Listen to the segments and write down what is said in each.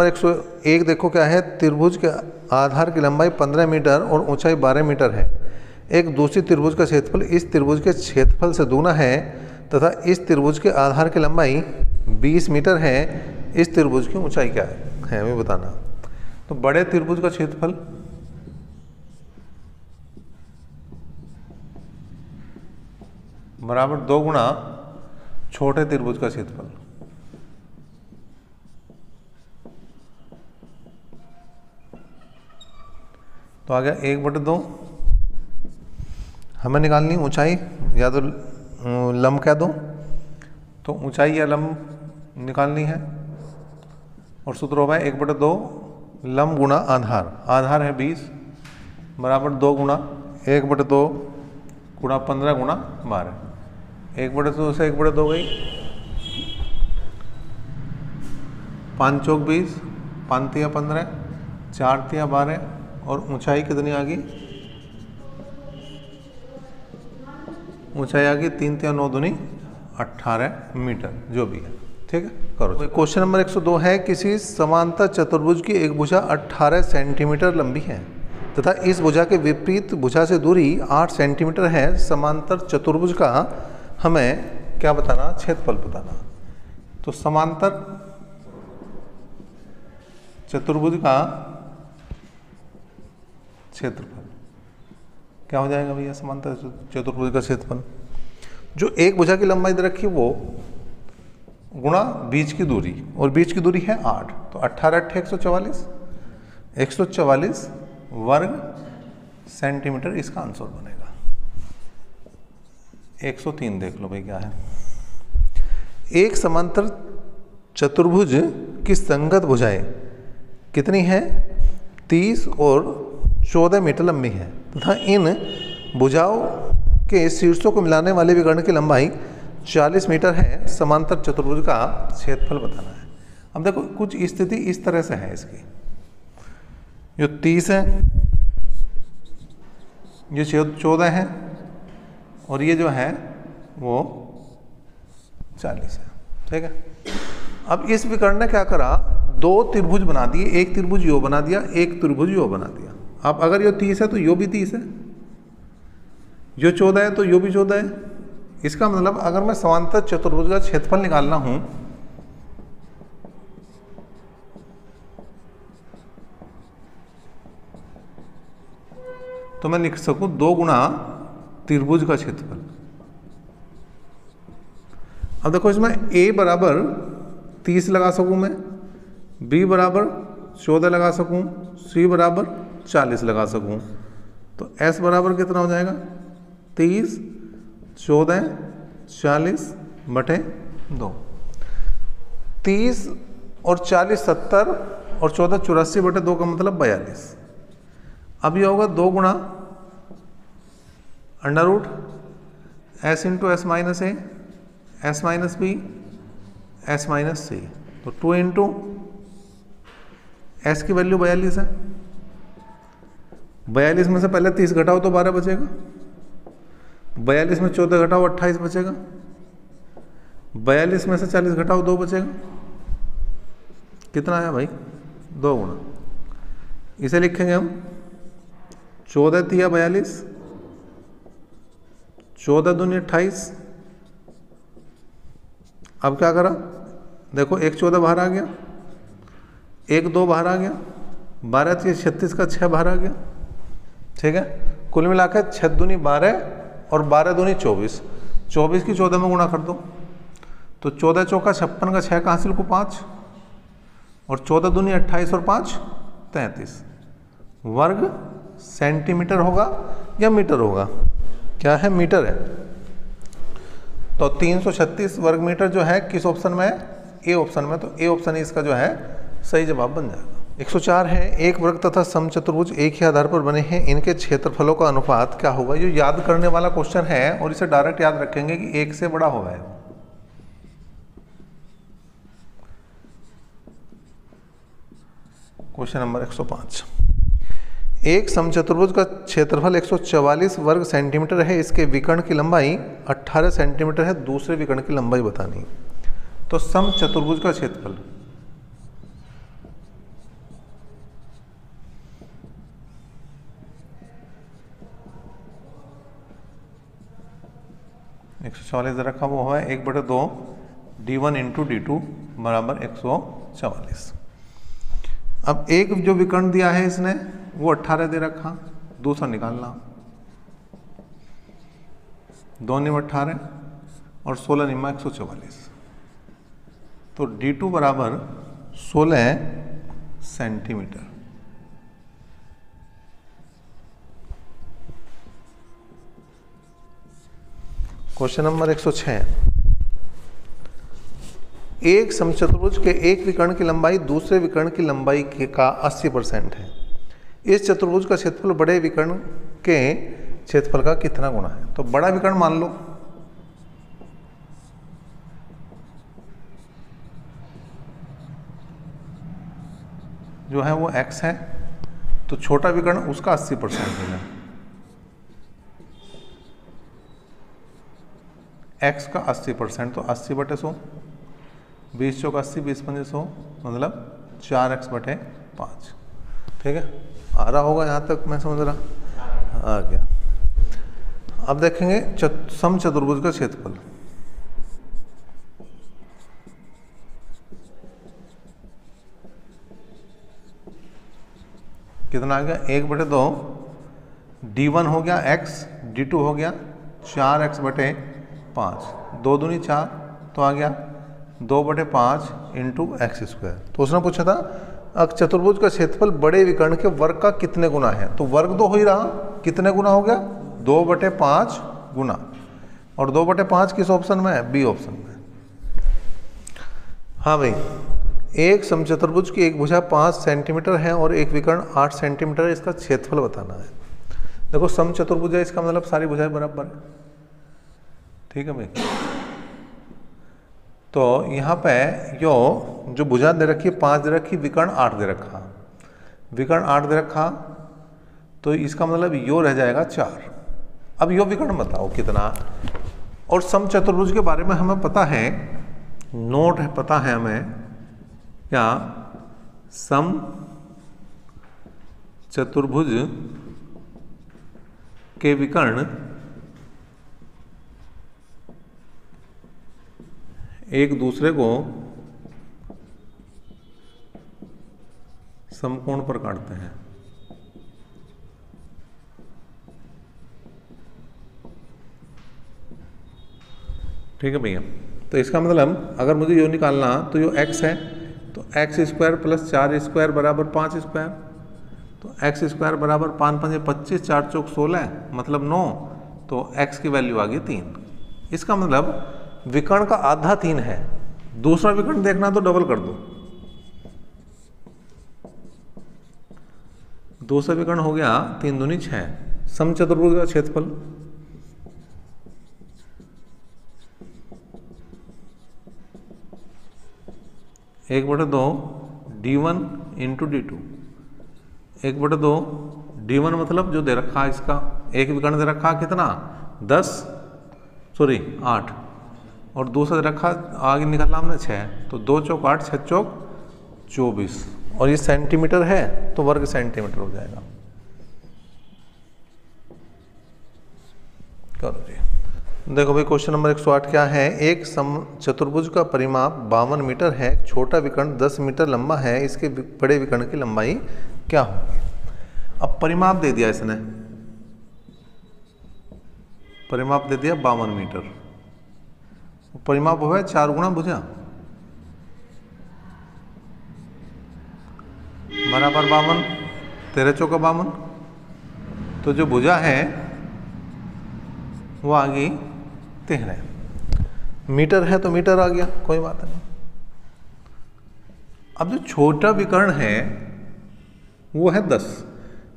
Number 101 देखो क्या है, त्रिभुज के आधार की लंबाई 15 मीटर और ऊंचाई 12 मीटर है। एक दूसरी त्रिभुज का क्षेत्रफल इस त्रिभुज के क्षेत्रफल से दुगना है तथा इस त्रिभुज के आधार की लंबाई 20 मीटर है। इस त्रिभुज की ऊंचाई क्या है हमें बताना। तो बड़े त्रिभुज का क्षेत्रफल बराबर 2 गुणा छोटे त्रिभुज का क्षेत्रफल। तो आ गया 1/2। हमें निकालनी ऊंचाई या तो लंब कह दो, तो ऊंचाई या लंब निकालनी है और सूत्र होगा 1/2 लंब गुणा आधार। आधार है 20 बराबर 2 गुणा 1/2 × 15 × 12। 1/2 से 1/2 गई, 5 चौक 20, 5 तिया 15, 4 तिया 12 और ऊंचाई कितनी आ गई? ऊंचाई आ गई 3 तिया 9 दूनी 18 मीटर, जो भी है। ठीक है, करो। क्वेश्चन नंबर 102 है, किसी समांतर चतुर्भुज की एक भुजा 18 सेंटीमीटर लंबी है तथा इस भुजा के विपरीत भुजा से दूरी 8 सेंटीमीटर है। समांतर चतुर्भुज का हमें क्या बताना? क्षेत्रफल बताना। तो समांतर चतुर्भुज का क्षेत्रफल क्या हो जाएगा भैया? समांतर चतुर्भुज का क्षेत्रफल, जो एक भुजा की लंबाई दे रखी है वो गुणा बीच की दूरी, और बीच की दूरी है 8, तो 18 144, 144 वर्ग सेंटीमीटर इसका आंसर बनेगा। 103 देख लो भाई क्या है। एक समांतर चतुर्भुज की संगत भुजाएं कितनी हैं? 30 और 14 मीटर लंबी है तथा इन भुजाओं के शीर्षों को मिलाने वाले विकर्ण की लंबाई 40 मीटर है। समांतर चतुर्भुज का क्षेत्रफल बताना है। अब देखो कुछ स्थिति इस तरह से है इसकी, ये 30 है, ये 14 है और ये जो है वो 40 है। ठीक है, अब इस विकर्ण ने क्या करा? 2 त्रिभुज बना दिए, एक त्रिभुज यो बना दिया, एक त्रिभुज यो बना दिया। अब अगर यो 30 है तो यो भी 30 है, यो 14 है तो यो भी 14 है। इसका मतलब अगर मैं समांतर चतुर्भुज का क्षेत्रफल निकालना हूं तो मैं लिख सकूं 2 गुणा त्रिभुज का क्षेत्रफल। अब देखो इसमें a बराबर 30 लगा सकूं मैं, b बराबर 14 लगा सकूं, c बराबर 40 लगा सकूं। तो s बराबर कितना हो जाएगा? 30, 14, 40 बटे 2। 30 और 40 70 और 14 84 बटे 2 का मतलब 42। अब यह होगा 2 गुणा under root s × s - a s - b s - c। तो 2 × s की वैल्यू 42 है। 42 में से पहले 30 घटाओ तो 12 बचेगा, 42 में 14 घटाओ 28 बचेगा, 42 में से 40 घटाओ 2 बचेगा। कितना आया भाई? 2 गुणा। इसे लिखेंगे हम 14 तिया 42, 14 दूनी 28। अब क्या करा? देखो एक 14 बाहर आ गया, एक 2 बाहर आ गया, 12 तिया 36 का 6 बाहर आ गया। ठीक है, कुल मिलाकर 6 दूनी 12 और 12 दूनी 24, 24 की 14 में गुणा कर दो तो 14 चौका 56 का 6 कहाँ से लिखो? 5, और 14 दूनी 28 और 5 33 वर्ग सेंटीमीटर होगा या मीटर होगा? क्या है? मीटर है। तो 336 वर्ग मीटर जो है किस ऑप्शन में है? ए ऑप्शन में। तो ए ऑप्शन इसका जो है सही जवाब बन जाएगा। 104 है, एक वर्ग तथा समचतुर्भुज एक ही आधार पर बने हैं, इनके क्षेत्रफलों का अनुपात क्या होगा? ये याद करने वाला क्वेश्चन है और इसे डायरेक्ट याद रखेंगे कि 1 से बड़ा होगा। क्वेश्चन नंबर 105, एक समचतुर्भुज का क्षेत्रफल 144 वर्ग सेंटीमीटर है, इसके विकर्ण की लंबाई 18 सेंटीमीटर है। दूसरे विकर्ण की लंबाई बतानी। तो समचतुर्भुज का क्षेत्रफल 144 दे रखा वो है 1/2 d1 इंटू d2 बराबर 144। अब एक जो विकर्ण दिया है इसने वो 18 दे रखा, दूसरा निकालना 2 निम 18 और 16 निमा 144। तो d2 बराबर 16 सेंटीमीटर। क्वेश्चन नंबर 106, एक समचतुर्भुज के एक विकर्ण की लंबाई दूसरे विकर्ण की लंबाई का 80% है। इस चतुर्भुज का क्षेत्रफल बड़े विकर्ण के क्षेत्रफल का कितना गुणा है? तो बड़ा विकर्ण मान लो, जो है वो x है, तो छोटा विकर्ण उसका 80% होगा, x का 80%। तो 80/100, 20 चौक 80, 20 पंजे 100, मतलब 4x/5। ठीक है, आ रहा होगा यहाँ तक, मैं समझ रहा आ गया। अब देखेंगे समचतुर्भुज का क्षेत्रफल। कितना आ गया? 1/2 d1 हो गया x, d2 हो गया 4x/5, 2 दूनी 4, तो आ गया 2/5 इंटू x²। तो उसने पूछा था चतुर्भुज का क्षेत्रफल बड़े विकर्ण के वर्ग का कितने गुना है? तो वर्ग तो हो ही रहा, कितने गुना हो गया? 2/5 गुना। और 2/5 किस ऑप्शन में है? बी ऑप्शन में। हाँ भाई, एक समचतुर्भुज की एक भुजा 5 सेंटीमीटर है और एक विकर्ण 8 सेंटीमीटर है, इसका क्षेत्रफल बताना है। देखो समचतुर्भुज है, इसका मतलब सारी भुजाएं बराबर है। ठीक है भाई, तो यहाँ पे यो जो भुजा दे रखी है 5 दे रखी, विकर्ण 8 दे रखा, तो इसका मतलब यो रह जाएगा 4। अब यो विकर्ण बताओ कितना। और समचतुर्भुज के बारे में हमें पता है, नोट है, पता है हमें क्या समचतुर्भुज के विकर्ण एक दूसरे को समकोण पर काटते हैं। ठीक है भैया, तो इसका मतलब अगर मुझे यो निकालना, तो यो x है, तो x² + 4² बराबर 5², तो x² बराबर 5 पंजे 25, 4 चौक 16, मतलब 9, तो x की वैल्यू आ गई 3। इसका मतलब विकर्ण का आधा 3 है। दूसरा विकर्ण देखना तो डबल कर दो, दूसरा विकर्ण हो गया 3 दूनी 6। समचतुर्भुज का क्षेत्रफल एक बटे दो d1 इंटू d2, 1/2 d1 मतलब जो दे रखा है इसका, एक विकर्ण दे रखा कितना 8 और दूसरा रखा आगे निकाला हमने 6, तो 2 चौक 8, 6 चौक 24। और ये सेंटीमीटर है तो वर्ग सेंटीमीटर हो जाएगा। करो जी। देखो भाई, क्वेश्चन नंबर 108 क्या है? एक समचतुर्भुज का परिमाप 52 मीटर है, छोटा विकर्ण 10 मीटर लंबा है, इसके बड़े विकर्ण की लंबाई क्या होगी? अब परिमाप दे दिया इसने, परिमाप दे दिया 52 मीटर। परिमाप हुआ है 4 गुणा भुजा बराबर 52, 13 चौका 52। तो जो भुजा है वो आ गई 13 मीटर है, तो मीटर आ गया, कोई बात नहीं। अब जो छोटा विकर्ण है वो है 10,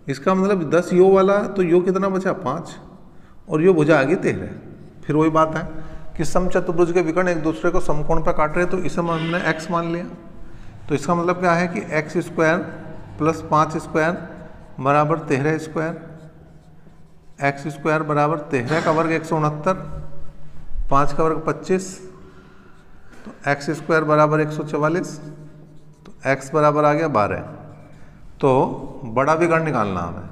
इसका मतलब 10 यो वाला, तो यो कितना बचा 5 और यो भुजा आ गई 13। फिर वही बात है कि समचतुर्भुज के विकर्ण एक दूसरे को समकोण पर काट रहे, तो इसे हमने x मान लिया। तो इसका मतलब क्या है कि x² + 5² बराबर 13², x² बराबर 13 का वर्ग 169, 5 का वर्ग 25, तो x² बराबर 144, तो x बराबर आ गया 12। तो बड़ा विकर्ण निकालना हमें,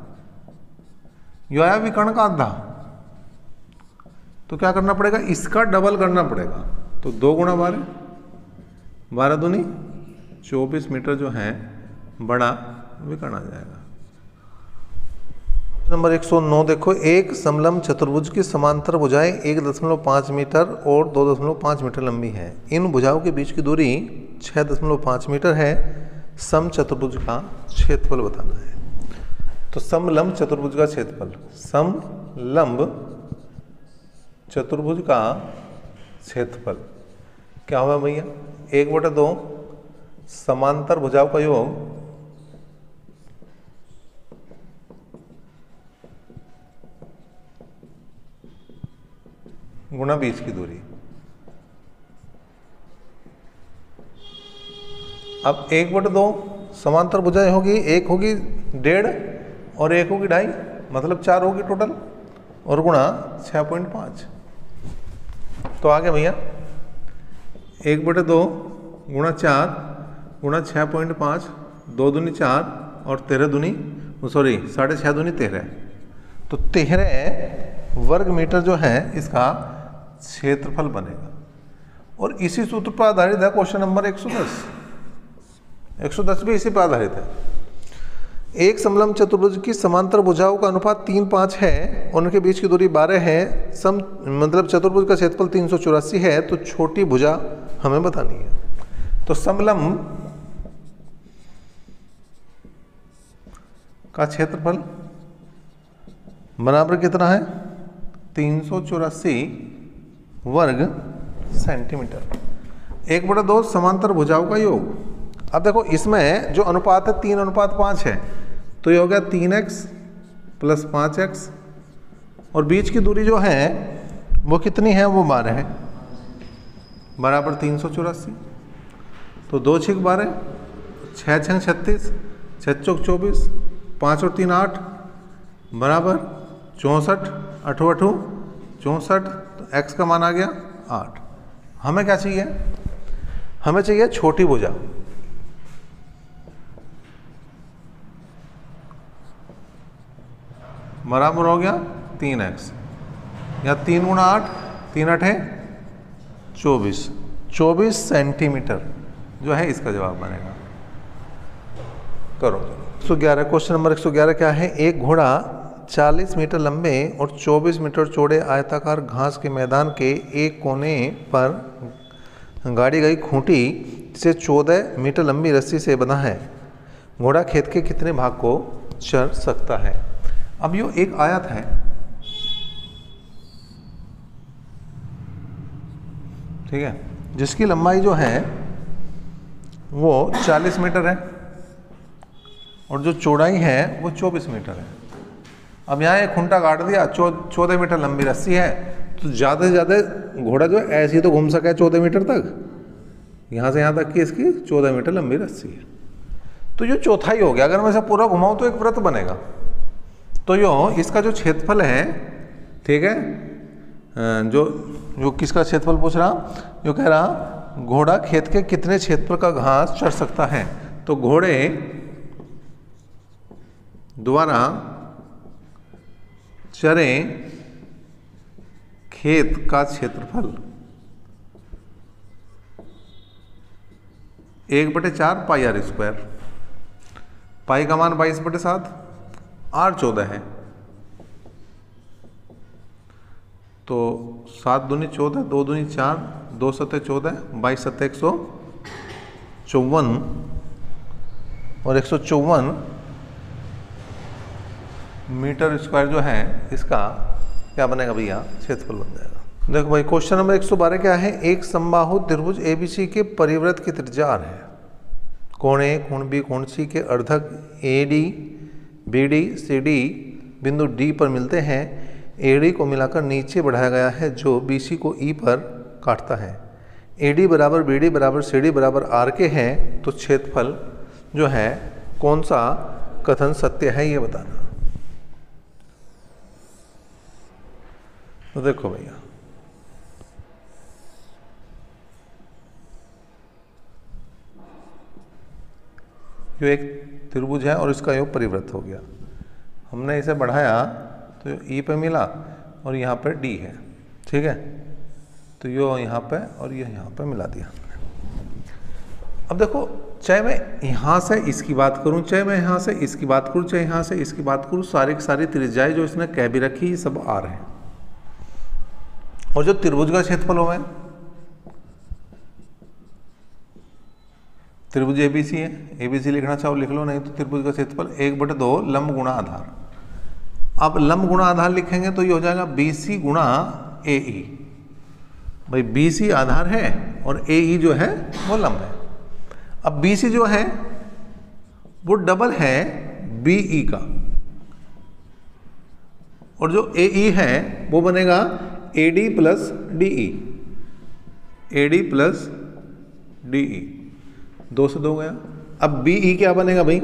यो आया विकर्ण का आधा, तो क्या करना पड़ेगा, इसका डबल करना पड़ेगा। तो 2 गुणा 12, 12 दूनी 24 मीटर जो है बड़ा विकर्ण आ जाएगा। नंबर 109 देखो, एक समलंब चतुर्भुज की समांतर भुजाएं 1.5 मीटर और 2.5 मीटर लंबी हैं। इन भुजाओं के बीच की दूरी 6.5 मीटर है। सम चतुर्भुज का क्षेत्रफल बताना है। तो समलंब चतुर्भुज का क्षेत्रफल, समलंब चतुर्भुज का क्षेत्रफल क्या हुआ भैया, 1/2 समांतर भुजाओं का योग गुणा बीच की दूरी। अब 1/2 समांतर भुजाएं होगी, एक होगी 1.5 और एक होगी 2.5, मतलब 4 होगी टोटल, और गुणा 6.5। तो आ गया भैया 1/2 गुणा 4 गुणा 6.5, 2 दूनी 4 और 13 दूनी सॉरी 6.5 दूनी 13। तो 13 वर्ग मीटर जो है इसका क्षेत्रफल बनेगा। और इसी सूत्र पर आधारित है क्वेश्चन नंबर 110। 110 भी इसी पर आधारित है। एक समलंब चतुर्भुज की समांतर भुजाओं का अनुपात 3:5 है और उनके बीच की दूरी 12 है। सम मतलब चतुर्भुज का क्षेत्रफल 384 है, तो छोटी भुजा हमें बतानी है। तो समलंब का क्षेत्रफल बराबर कितना है, 384 वर्ग सेंटीमीटर। 1/2 समांतर भुजाओं का योग। अब देखो इसमें जो अनुपात है 3:5 है, तो ये हो गया 3x + 5x और बीच की दूरी जो है वो कितनी है, वो 12 है, बराबर 384। तो 2 छिक 12, 6 छंग 36, 6 चौक 24, 5 और 3 8, बराबर 64, 8 अठू 64। तो x का मान आ गया 8। हमें क्या चाहिए, हमें चाहिए छोटी भुजा। बराबर हो गया 3x या 3 गुणा 8, 3 अठे 24, 24 सेंटीमीटर जो है इसका जवाब बनेगा। करो। 111 क्वेश्चन नंबर 111 क्या है, एक घोड़ा 40 मीटर लंबे और 24 मीटर चौड़े आयताकार घास के मैदान के एक कोने पर गाड़ी गई खूंटी से 14 मीटर लंबी रस्सी से बंधा है। घोड़ा खेत के कितने भाग को चर सकता है। अब यो एक आयत है, ठीक है, जिसकी लंबाई जो है वो 40 मीटर है और जो चौड़ाई है वो 24 मीटर है। अब यहाँ एक खूंटा काट दिया, 14 मीटर लंबी रस्सी है, तो ज़्यादा से ज़्यादा घोड़ा जो ऐसे ही तो घूम सका है 14 मीटर तक, यहाँ से यहाँ तक कि इसकी 14 मीटर लंबी रस्सी है। तो ये चौथाई हो गया। अगर मैं इसे पूरा घुमाऊँ तो एक वृत्त बनेगा। तो यो इसका जो क्षेत्रफल है, ठीक है, जो किसका क्षेत्रफल पूछ रहा, जो कह रहा घोड़ा खेत के कितने क्षेत्रफल का घास चर सकता है। तो घोड़े द्वारा चरे खेत का क्षेत्रफल 1/4 पाई आर स्क्वायर। पाई का मान 22/7, आर 14 है, तो 7 दूनी 14, 2 दूनी 4, 2 सते 14, 22 सते 154 और 154 मीटर स्क्वायर जो है इसका क्या बनेगा भैया, क्षेत्रफल बन जाएगा। देखो भाई क्वेश्चन नंबर 112 क्या है, एक समबाहु त्रिभुज एबीसी के परिवृत्त की त्रिज्या r है। कोण A, कोण B, कोण C के अर्धक AD, BD, CD बिंदु D पर मिलते हैं। AD को मिलाकर नीचे बढ़ाया गया है जो BC को E पर काटता है। AD बराबर BD बराबर CD बराबर R के हैं। तो क्षेत्रफल जो है कौन सा कथन सत्य है, ये बताना। तो देखो भैया जो एक त्रिभुज है और इसका योग परिवृत्त हो गया, हमने इसे बढ़ाया तो ई पे मिला और यहाँ पर डी है, ठीक है, तो यो यहाँ पे और ये यहाँ पे मिला दिया। अब देखो, चाहे मैं यहाँ से इसकी बात करूँ, चाहे मैं यहाँ से इसकी बात करूँ, चाहे यहाँ से इसकी बात करूँ, सारे के सारी त्रिज्याएँ जो इसने कह भी रखी ये सब आ रहे हैं। और जो त्रिभुज का क्षेत्रफल होगा, त्रिभुज एबीसी है, एबीसी लिखना चाहो लिख लो, नहीं तो त्रिभुज का क्षेत्रफल 1/2 लंब गुणा आधार। आप लंब गुणा आधार लिखेंगे तो ये हो जाएगा बीसी गुणा एई। भाई बीसी आधार है और एई जो है वो लंब है। अब बीसी जो है वो डबल है बीई का, और जो एई है वो बनेगा AD plus DE, AD plus DE, 2 से 2 गया। अब बीई क्या बनेगा भाई,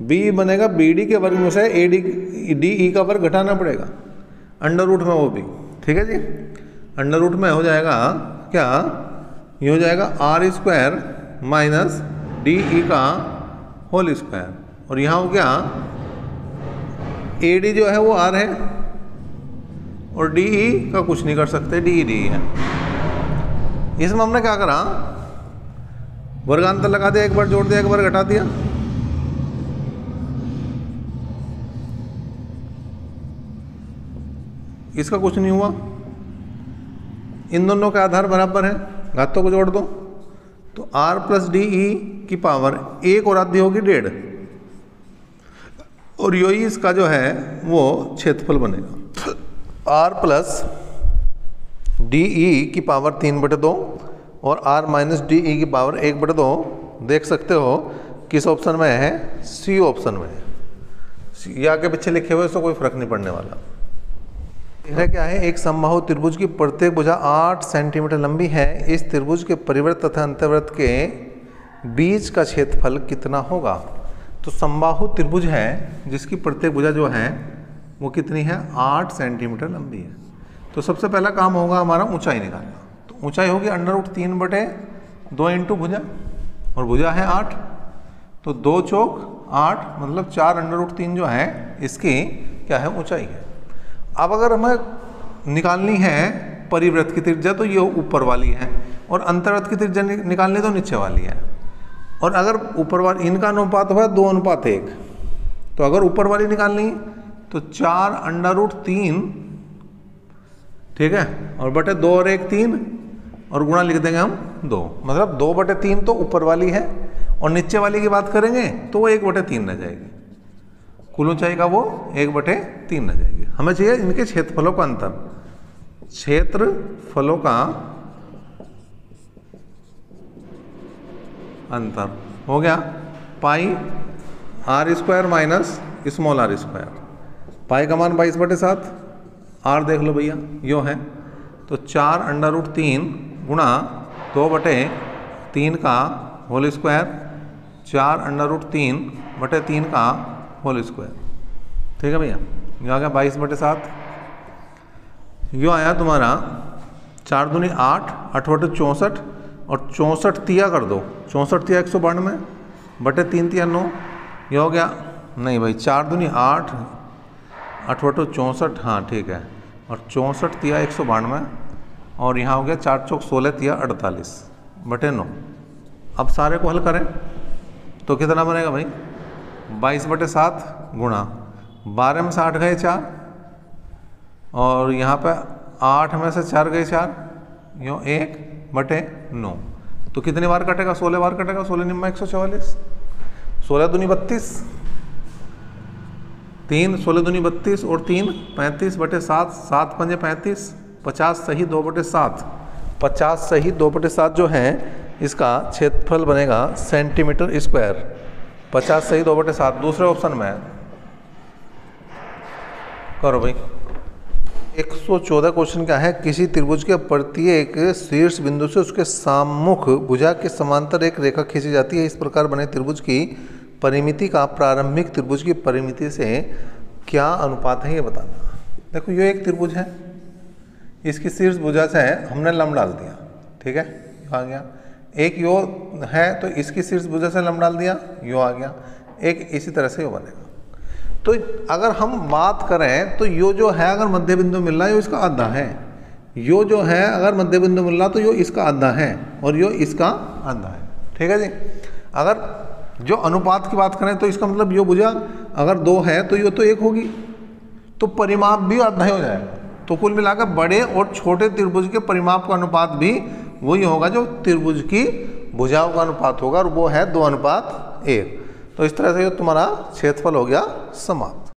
बी बनेगा बीडी के वर्ग में से एडी, डीई का वर्ग घटाना पड़ेगा अंडर रूट में, वो भी ठीक है जी। अंडर रूट में हो जाएगा क्या, ये हो जाएगा R² माइनस डीई का होल स्क्वायर, और यहाँ हो क्या एडी जो है वो R है और डीई का कुछ नहीं कर सकते, डीई डीई है। इसमें हमने क्या करा, वर्गांतर लगा दिया, एक बार जोड़ दिया, एक बार घटा दिया, इसका कुछ नहीं हुआ। इन दोनों का आधार बराबर है, घातों को जोड़ दो तो r प्लस डी ई की पावर 1 और आधी होगी 1.5, और यो ही इसका जो है वो क्षेत्रफल बनेगा। r प्लस डी ई की पावर 3/2 और r माइनस डी ई की पावर 1/2, देख सकते हो किस ऑप्शन में है, सी ऑप्शन में है। या के पीछे लिखे हुए इसको कोई फर्क नहीं पड़ने वाला। यह क्या है, एक समबाहु त्रिभुज की प्रत्येक भुजा 8 सेंटीमीटर लंबी है। इस त्रिभुज के परिवृत्त तथा अंतर्वृत्त के बीच का क्षेत्रफल कितना होगा। तो समबाहु त्रिभुज है जिसकी प्रत्येक भुजा जो है वो कितनी है, 8 सेंटीमीटर लंबी है। तो सबसे पहला काम होगा हमारा ऊंचाई निकालना। तो ऊंचाई होगी √3/2 इंटू भुजा, और भुजा है 8, तो 2 चौक 8, मतलब 4√3 जो है इसकी क्या है, ऊंचाई है। अब अगर हमें निकालनी है परिवृत्त की त्रिज्या तो ये ऊपर वाली है, और अंतर्वृत्त की त्रिज्या निकालनी तो नीचे वाली है। और अगर ऊपर वाली, इनका अनुपात हुआ 2:1, तो अगर ऊपर वाली निकालनी तो 4√3, ठीक है, और बटे 2 और 1 3, और गुणा लिख देंगे हम 2, मतलब 2/3 तो ऊपर वाली है, और नीचे वाली की बात करेंगे तो वो 1/3 रह जाएगी, कुल ऊंचाई का वो 1/3 रह जाएगी। हमें चाहिए इनके क्षेत्रफलों का अंतर, क्षेत्रफलों का अंतर हो गया पाई R² माइनस r²। पाई का मान 22/7, आर देख लो भैया यो है, तो 4√3 गुणा 2/3 का होल स्क्वायर, 4√3/3 का होल स्क्वायर, ठीक है भैया। ये आ गया 22/7, यो आया तुम्हारा 4 दूनी 8, 8 बटे 64, और 64 तिया कर दो, 64 तिया 192 बटे 3 तिया 9, ये हो गया, नहीं भाई 4 दूनी 8, 8 बटे 64, हाँ ठीक है, और 64 तिया 192, और यहाँ हो गया 4 चौक 16 तिया 48 बटे 9। अब सारे को हल करें तो कितना बनेगा भाई, 22/7 गुणा 12 में से 8 गए 4, और यहाँ पे 8 में से 4 गए 4, यो 1/9, तो कितने बार कटेगा, 16 बार कटेगा, 16 निम्मा 144, 16 दूनी 32, 3 16 दूनी 32 और 3 35/7, 7 पंजे 35, 50 सही 2/7 जो है इसका क्षेत्रफल बनेगा सेंटीमीटर स्क्वायर, 50 सही 2/7 दूसरे ऑप्शन में है। करो भाई। 114 क्वेश्चन क्या है, किसी त्रिभुज के प्रत्येक शीर्ष बिंदु से उसके सम्मुख भुजा के समांतर एक रेखा खींची जाती है। इस प्रकार बने त्रिभुज की परिमिति का प्रारंभिक त्रिभुज की परिमिति से क्या अनुपात है, ये बताना। देखो ये एक त्रिभुज है, इसकी शीर्ष भुजा से हमने लंब डाल दिया, ठीक है, आ गया। एक यो है तो इसकी शीर्ष भुजा से लंब डाल दिया, यो आ गया, एक इसी तरह से यो बनेगा। तो अगर हम बात करें तो यो जो है, अगर मध्य बिंदु मिल रहा है, यो इसका आधा है, यो जो है अगर मध्य बिंदु मिल रहा तो यो इसका आधा है और यो इसका आधा है। ठीक है जी। अगर जो अनुपात की बात करें तो इसका मतलब यो भुजा अगर दो है तो यो तो एक होगी, तो परिमाप भी आधा ही हो जाएगा। तो कुल मिलाकर बड़े और छोटे त्रिभुज के परिमाप का अनुपात भी वही होगा जो त्रिभुज की भुजाओं का अनुपात होगा, और वो है 2:1। तो इस तरह से तुम्हारा क्षेत्रफल हो गया समाप्त।